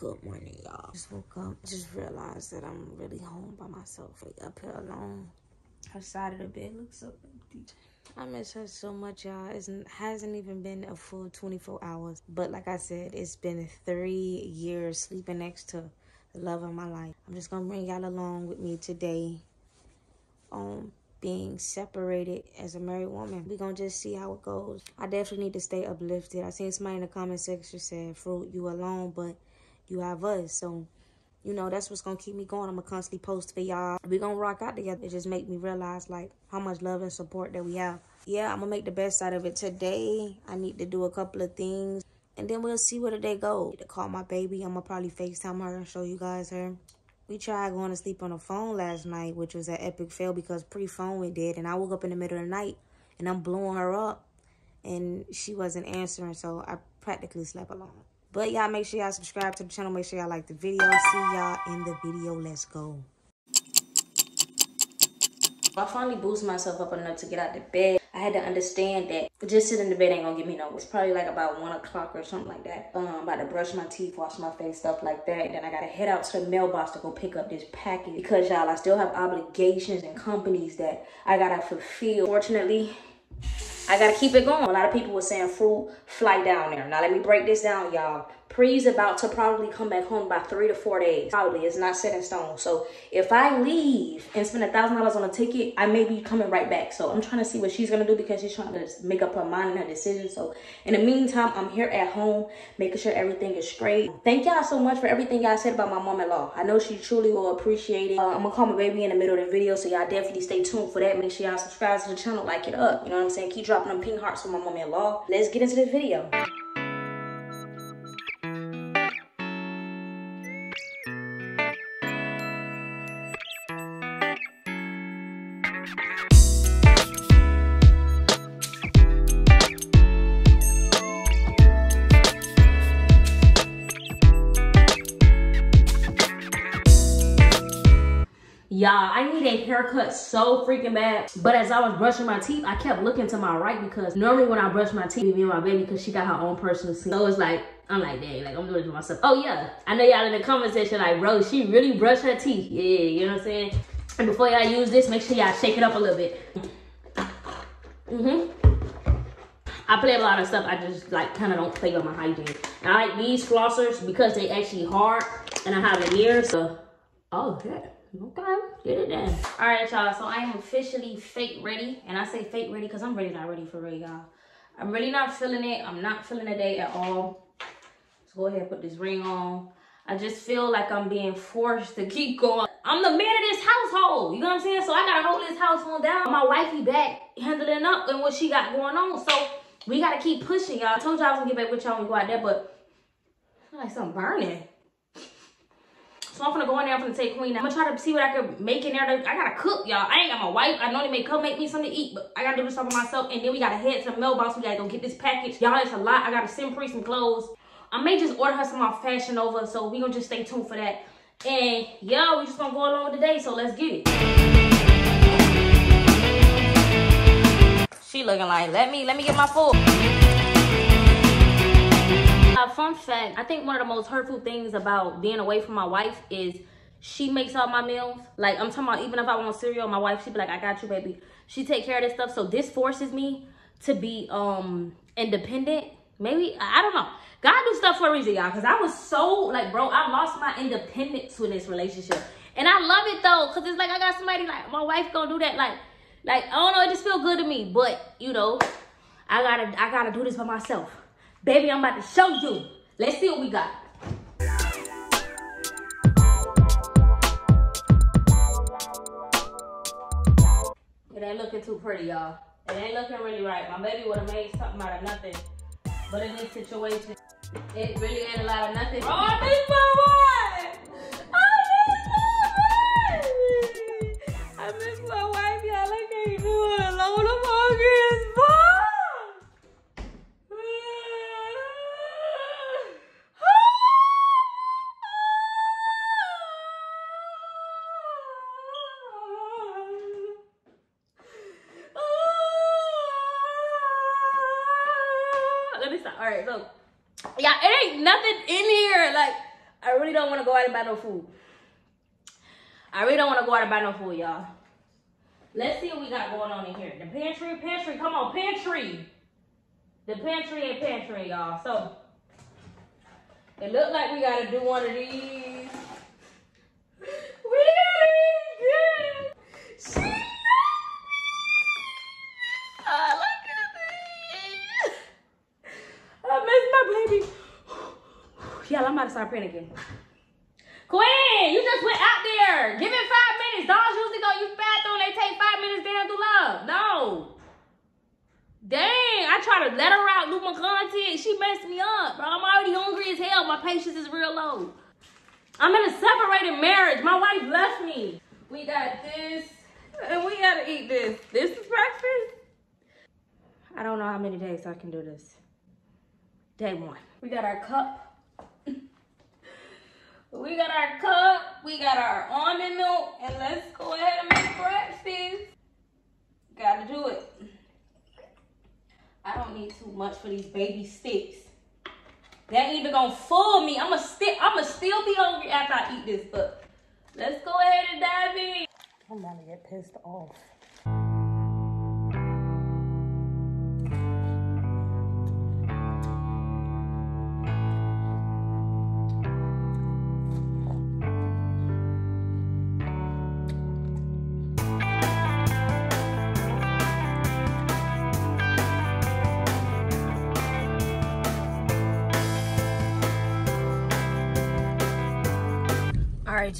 Good morning, y'all. Just woke up. Just realized that I'm really home by myself. Like, up here alone. Her side of the bed looks so empty. I miss her so much, y'all. It hasn't even been a full 24 hours. But like I said, it's been 3 years sleeping next to the love of my life. I'm just going to bring y'all along with me today on being separated as a married woman. We're going to just see how it goes. I definitely need to stay uplifted. I seen somebody in the comment section said, Fruit, you alone, but you have us. So, you know, that's what's going to keep me going. I'm going to constantly post for y'all. We're going to rock out together. It just make me realize, like, how much love and support that we have. Yeah, I'm going to make the best out of it today. I need to do a couple of things, and then we'll see where the day goes. I need to call my baby. I'm going to probably FaceTime her and show you guys her. We tried going to sleep on the phone last night, which was an epic fail because pre-phone we did. And I woke up in the middle of the night and I'm blowing her up and she wasn't answering. So I practically slept alone. But y'all, make sure y'all subscribe to the channel. Make sure y'all like the video. See y'all in the video. Let's go. I finally boosted myself up enough to get out of bed. I had to understand that just sitting in the bed ain't gonna get me nowhere. It's probably like about 1 o'clock or something like that. I'm about to brush my teeth, wash my face, stuff like that. And then I gotta head out to the mailbox to go pick up this package because y'all, I still have obligations and companies that I gotta fulfill. Fortunately, I gotta keep it going. A lot of people were saying, Fruit, fly down there. Now let me break this down, y'all. Pre's about to probably come back home by 3 to 4 days. Probably, it's not set in stone. So if I leave and spend $1,000 on a ticket, I may be coming right back. So I'm trying to see what she's gonna do because she's trying to make up her mind and her decision. So in the meantime, I'm here at home, making sure everything is straight. Thank y'all so much for everything y'all said about my mom-in-law. I know she truly will appreciate it. I'm gonna call my baby in the middle of the video, so y'all definitely stay tuned for that. Make sure y'all subscribe to the channel, like it up. You know what I'm saying? Keep dropping them pink hearts for my mom-in-law. Let's get into the video. Y'all, I need a haircut so freaking bad. But as I was brushing my teeth, I kept looking to my right because normally when I brush my teeth, me and my baby, because she got her own personal scene. So it's like, I'm like, dang, like I'm doing it to myself. Oh yeah, I know y'all in the comment section like, bro, she really brushed her teeth. Yeah, you know what I'm saying? And before y'all use this, make sure y'all shake it up a little bit. I play a lot of stuff. I just like kind of don't play with my hygiene. And I like these flossers because they actually hard and I have an ear, so, oh, yeah. Okay, get it done. All right, y'all, so I am officially fake ready. And I say fake ready because I'm really not ready for real, y'all. I'm really not feeling it. I'm not feeling the day at all. Let's go ahead and put this ring on. I just feel like I'm being forced to keep going. I'm the man of this household, you know what I'm saying? So I gotta hold this household down. My wifey back handling up and what she got going on. So we gotta keep pushing, y'all. I told y'all I was gonna get back with y'all and go out there, but I feel like something burning. So I'm gonna go in there, I'm gonna take Queen. I'm gonna try to see what I can make in there. I gotta cook, y'all. I ain't got my wife. I normally make me something to eat, but I gotta do this stuff for myself. And then we gotta head to the mailbox. We gotta go get this package. Y'all, it's a lot. I gotta send Pri some clothes. I may just order her some off Fashion Nova, so we gonna just stay tuned for that. And yo, we just gonna go along today, so let's get it. She looking like, let me get my food. Fun fact, I think one of the most hurtful things about being away from my wife is she makes all my meals. Like, I'm talking about even if I want cereal, my wife, she be like, I got you, baby. She take care of this stuff. So this forces me to be independent. Maybe, I don't know. God do stuff for a reason, y'all. Because I was so, like, bro, I lost my independence with this relationship. And I love it, though. Because it's like I got somebody, like, my wife gonna do that. Like, I don't know. It just feel good to me. But, you know, I gotta do this by myself. Baby, I'm about to show you. Let's see what we got. It ain't looking too pretty, y'all. It ain't looking really right. My baby would have made something out of nothing. But in this situation, it really ain't a lot of nothing. Oh, I miss my wife! I miss my wife, y'all. I can't do it alone. I'm hungry as fuck. All right, look, yeah, it ain't nothing in here. Like, I really don't want to go out and buy no food. I really don't want to go out and buy no food, y'all. Let's see what we got going on in here. The pantry. Come on, pantry. The pantry and pantry, y'all. So, it looked like we got to do one of these. Really good. She loves me. I look at this. I miss my baby. Y'all, I'm about to start panicking. Queen, you just went out there. Give it 5 minutes. Dogs usually go use bathroom. They take 5 minutes. They don't do love. No. Dang, I try to let her out, do my content. She messed me up, bro. I'm already hungry as hell. My patience is real low. I'm in a separated marriage. My wife left me. We got this, and we gotta eat this. This is breakfast. I don't know how many days I can do this. Day one. We got our cup. We got our cup, we got our almond milk, and let's go ahead and make breakfast. Gotta do it. I don't need too much for these baby sticks. They ain't even gonna fool me. I'ma still be hungry after I eat this, but let's go ahead and dive in. I'm about to get pissed off.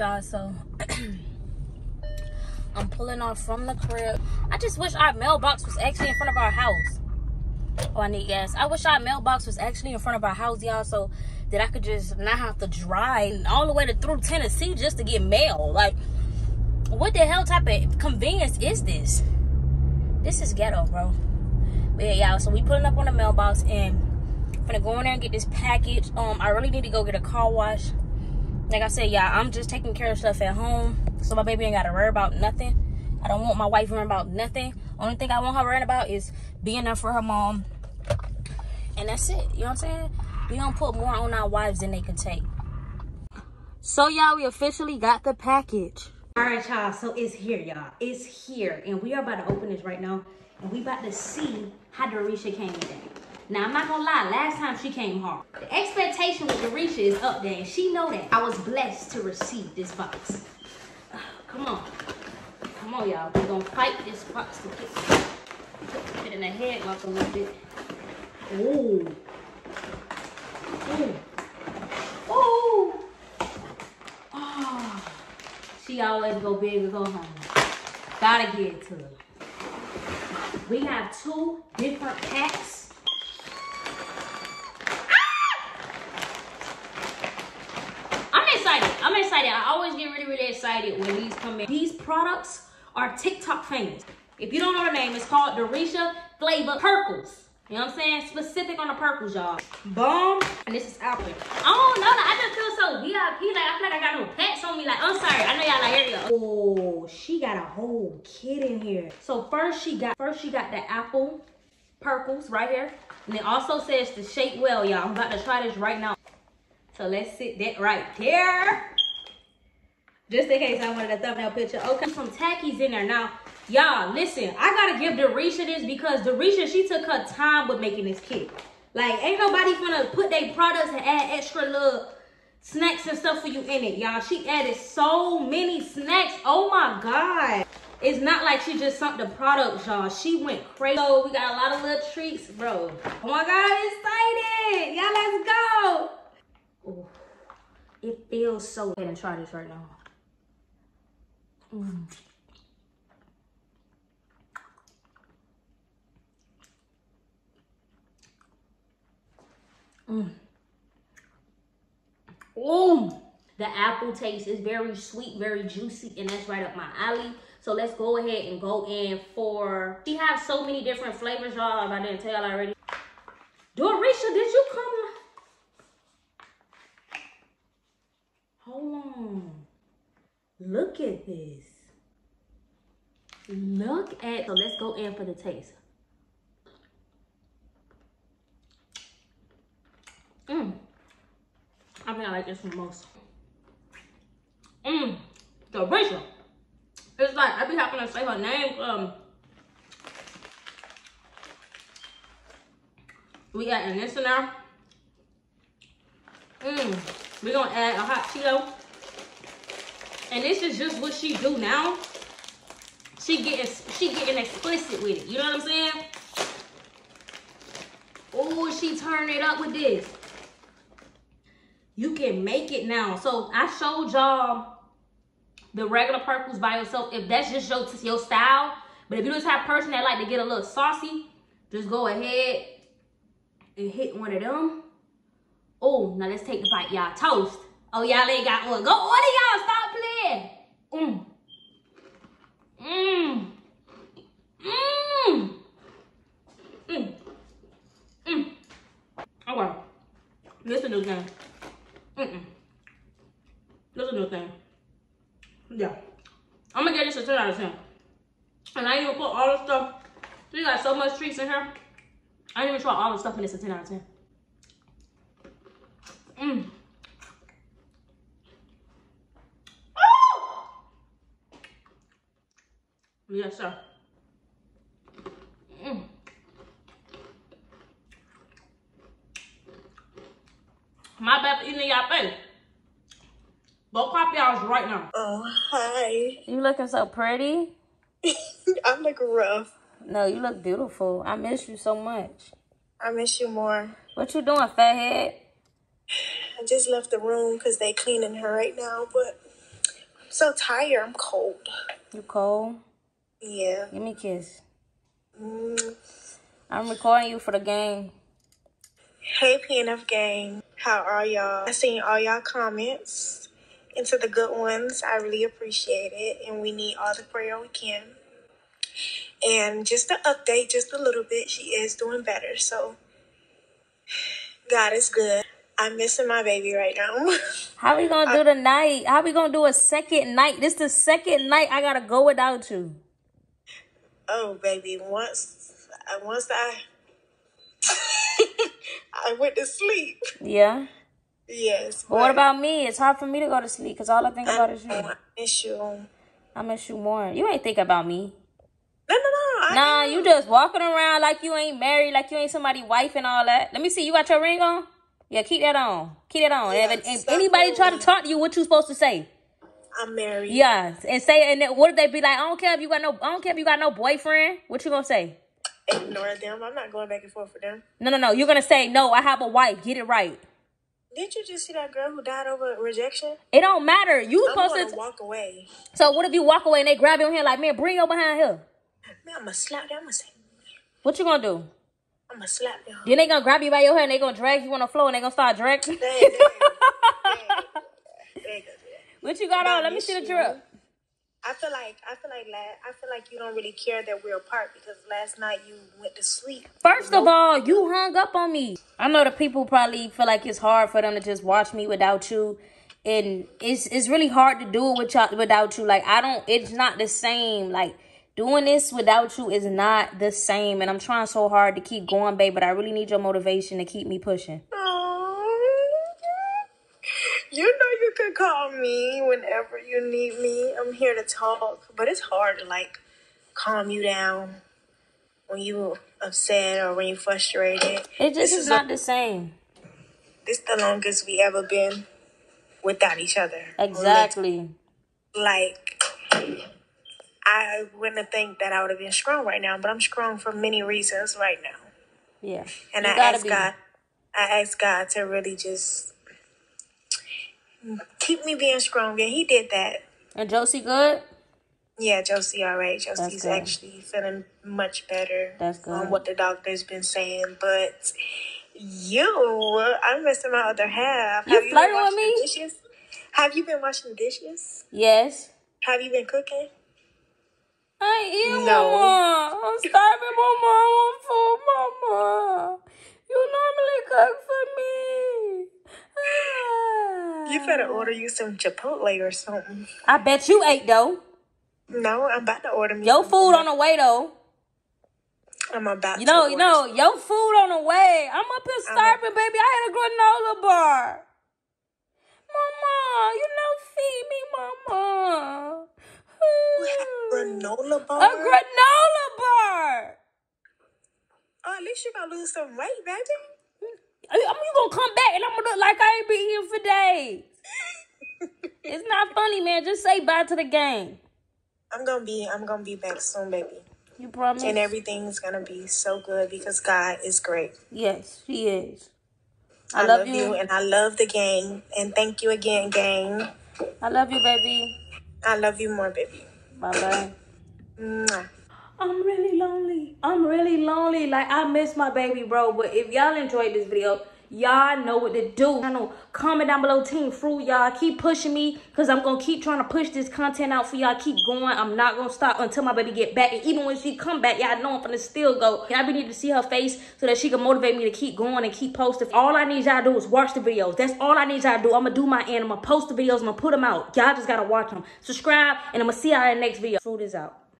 Y'all, so I'm pulling off from the crib. I just wish our mailbox was actually in front of our house. Oh, I need gas. I wish our mailbox was actually in front of our house, y'all, so that I could just not have to drive all the way through Tennessee just to get mail. Like, what the hell type of convenience is this? This is ghetto, bro. But yeah, y'all, so we pulling up on the mailbox, and I'm gonna go in there and get this package. I really need to go get a car wash. Like I said, y'all, I'm just taking care of stuff at home, so my baby ain't got to worry about nothing. I don't want my wife worrying about nothing. Only thing I want her worrying about is being there for her mom. And that's it. You know what I'm saying? We don't put more on our wives than they can take. So, y'all, we officially got the package. All right, y'all. So, it's here, y'all. It's here. And we are about to open this right now. And we about to see how Dorisha came today. Now, I'm not gonna lie, last time she came hard. The expectation with Dorisha is up there, and she know that. I was blessed to receive this box. Come on. Come on, y'all. We're gonna fight this box to get it in the headlock a little bit. Ooh. Ooh. Ooh. Oh. She always go big or go home. Gotta get it to her. We have 2 different packs. I'm excited. I always get really, really excited when these come in. These products are TikTok famous. If you don't know the name, it's called Dorisha Flavor Purples. You know what I'm saying? Specific on the purples, y'all. Boom. And this is out there. I don't know. Like, I just feel so VIP. Like, I feel like I got no pets on me. Like, I'm sorry. I know y'all like, here we go. Oh, she got a whole kid in here. So first she got the apple purples right here. And it also says to shake well, y'all. I'm about to try this right now. So let's sit that right there. Just in case I wanted a thumbnail picture. Okay, some tackies in there. Now, y'all, listen. I gotta give Dorisha this because Dorisha, she took her time with making this kit. Like, ain't nobody gonna put their products and add extra little snacks and stuff for you in it, y'all. She added so many snacks. Oh, my God. It's not like she just sunk the products, y'all. She went crazy. So we got a lot of little treats, bro. Oh, my God, I'm excited. Y'all, let's go. Oh, it feels so good. I'm gonna try this right now. Oh, the apple taste is very sweet, very juicy, and that's right up my alley. So let's go ahead and go in for. She has so many different flavors, y'all. If I didn't tell y'all already, Dorisha, did you come? Hold on. Look at this. Look at. So let's go in for the taste. I mean, I like this one most. Dorisha. It's like I be having to say her name. We got an listener. We're gonna add a hot Cheeto. And this is just what she do now. She getting explicit with it. You know what I'm saying? Oh, she turned it up with this. You can make it now. So I showed y'all the regular purples by yourself. If that's just your style. But if you're the type of person that like to get a little saucy, just go ahead and hit one of them. Oh, now let's take the bite, y'all. Toast. Oh, y'all ain't got one. Go order, y'all. Stop playing. Okay. This is a new thing. This is a new thing. Yeah. I'm gonna get this a 10 out of 10. And I even put all the stuff. You got so much treats in here. I didn't even try all the stuff in this, a 10 out of 10. Yes, sir. My bad for eating in y'all face. Go pop y'all's right now. Oh, hi. You looking so pretty. I look rough. No, you look beautiful. I miss you so much. I miss you more. What you doing, fathead? I just left the room because they cleaning her right now, but I'm so tired. I'm cold. You cold? Yeah. Give me a kiss. I'm recording you for the game. Hey, PNF gang. How are y'all? I seen all y'all comments. And to the good ones, I really appreciate it. And we need all the prayer we can. And just to update just a little bit, she is doing better. So, God is good. I'm missing my baby right now. How we going to do tonight? How we going to do a second night? This the second night I got to go without you. Oh, baby. Once I I went to sleep. Yeah? Yes. But what about me? It's hard for me to go to sleep because all I think about is you. I miss you. I miss you more. You ain't think about me. No. Nah, you just walking around like you ain't married, like you ain't somebody's wife and all that. Let me see. You got your ring on? Yeah, keep that on. Keep that on. Yeah, if anybody try to talk to you, what you supposed to say? I'm married. Yeah, and say, and then what if they be like, I don't care if you got no boyfriend. What you gonna say? Ignore them. I'm not going back and forth with them. No. You're gonna say, no, I have a wife. Get it right. Didn't you just see that girl who died over rejection? It don't matter. You supposed to walk away. So what if you walk away and they grab your hand like, man, bring your behind here? Man, I'm gonna slap them. I'm gonna say, what you gonna do? I'm gonna slap them. Then they gonna grab you by your hair and they gonna drag you on the floor and they gonna start dragging. Dang. What you got on? Let me see the drip. I feel like you don't really care that we're apart because last night you went to sleep. First of all, you hung up on me. I know the people probably feel like it's hard for them to just watch me without you, and it's really hard to do it without you. Like it's not the same. Like, doing this without you is not the same, and I'm trying so hard to keep going, babe, but I really need your motivation to keep me pushing. You know you can call me whenever you need me. I'm here to talk, but it's hard to, like, calm you down when you upset or when you're frustrated. It just is not the same. This is the longest we ever been without each other. Exactly. Like I wouldn't have think that I would have been strong right now, but I'm strong for many reasons right now. Yeah. And I asked God to really just keep me being strong, and he did that. And Josie good? Yeah, Josie all right. Josie's actually feeling much better. That's good. On what the doctor's been saying, but I'm missing my other half. You flirting with me? Dishes? Have you been washing the dishes? Yes. Have you been cooking? I ain't eating, Mama. I'm starving, Mama. I want food, Mama. You normally cook for me. Ah. You better order you some Chipotle or something. I bet you ate, though. No, I'm about to order me. Your food on the way, though. I'm about to order. No, your food on the way. I'm up here starving, baby. I had a granola bar. Mama, feed me, Mama. granola bar? A granola bar! At least you're going to lose some weight, baby. I'm going to come back and I'm going to look like I ain't been here for days. It's not funny, man. Just say bye to the game. I'm gonna be back soon, baby. You promise? And everything's gonna be so good because God is great. Yes, He is. I love you, and I love the gang. And thank you again, gang. I love you, baby. I love you more, baby. Bye bye. I'm really lonely. Like, I miss my baby, bro. But if y'all enjoyed this video, y'all know what to do. Comment down below, Team Fruit. Y'all keep pushing me, because I'm gonna keep trying to push this content out for y'all. Keep going. I'm not gonna stop until my baby get back. And even when she come back, y'all know I'm gonna still go. Y'all be need to see her face so that she can motivate me to keep going and keep posting. All I need y'all to do is watch the videos. That's all I need y'all to do. I'm gonna do my end. I'm gonna post the videos. I'm gonna put them out. Y'all just gotta watch them, subscribe, and I'm gonna see y'all in the next video. Fruit is out.